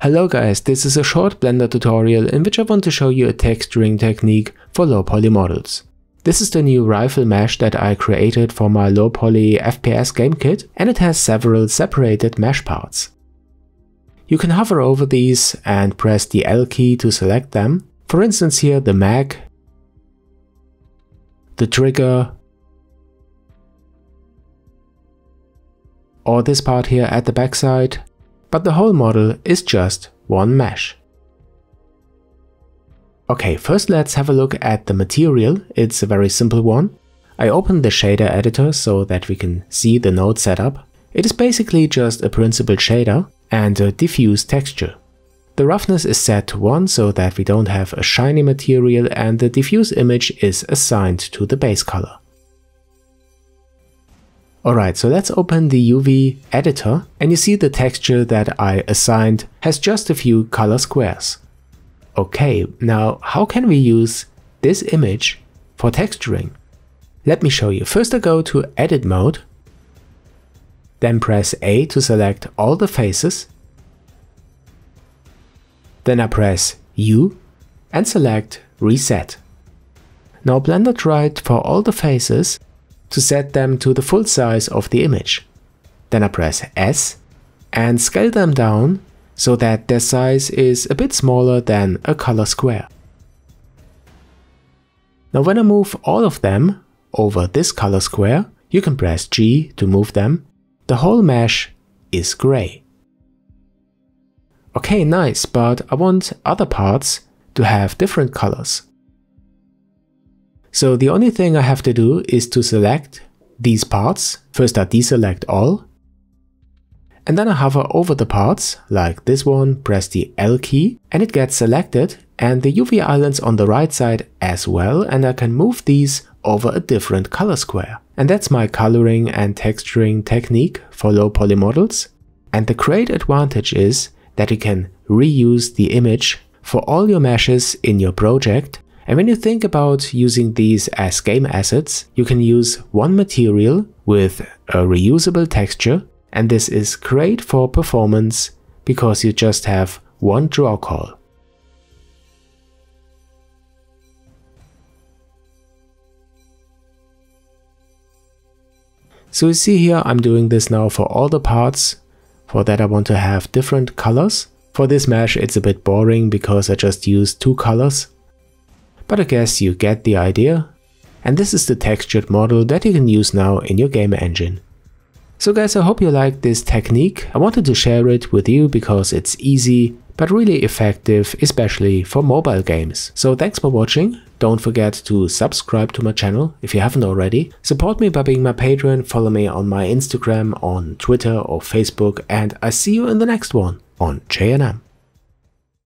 Hello guys, this is a short Blender tutorial in which I want to show you a texturing technique for low poly models. This is the new rifle mesh that I created for my low poly FPS game kit, and it has several separated mesh parts. You can hover over these and press the L key to select them. For instance here the mag, the trigger, or this part here at the backside. But the whole model is just one mesh. Okay, first let's have a look at the material. It's a very simple one. I opened the shader editor so that we can see the node setup. It is basically just a principled shader and a diffuse texture. The roughness is set to 1 so that we don't have a shiny material, and the diffuse image is assigned to the base color. Alright, so let's open the UV editor, and you see the texture that I assigned has just a few color squares. Okay, now how can we use this image for texturing? Let me show you. First I go to Edit Mode, then press A to select all the faces, then I press U and select Reset. Now Blender tried for all the faces to set them to the full size of the image. Then I press S and scale them down so that their size is a bit smaller than a color square. Now when I move all of them over this color square, you can press G to move them. The whole mesh is gray. Okay, nice, but I want other parts to have different colors. So the only thing I have to do is to select these parts. First I deselect all, and then I hover over the parts, like this one, press the L key, and it gets selected, and the UV islands on the right side as well, and I can move these over a different color square. And that's my coloring and texturing technique for low poly models. And the great advantage is that you can reuse the image for all your meshes in your project. And when you think about using these as game assets, you can use one material with a reusable texture, and this is great for performance because you just have one draw call. So you see here I'm doing this now for all the parts. For that I want to have different colors. For this mesh it's a bit boring because I just used two colors. But I guess you get the idea. And this is the textured model that you can use now in your game engine. So guys, I hope you liked this technique. I wanted to share it with you because it's easy, but really effective, especially for mobile games. So thanks for watching. Don't forget to subscribe to my channel if you haven't already. Support me by being my patron, follow me on my Instagram, on Twitter or Facebook, and I see you in the next one on Jayanam.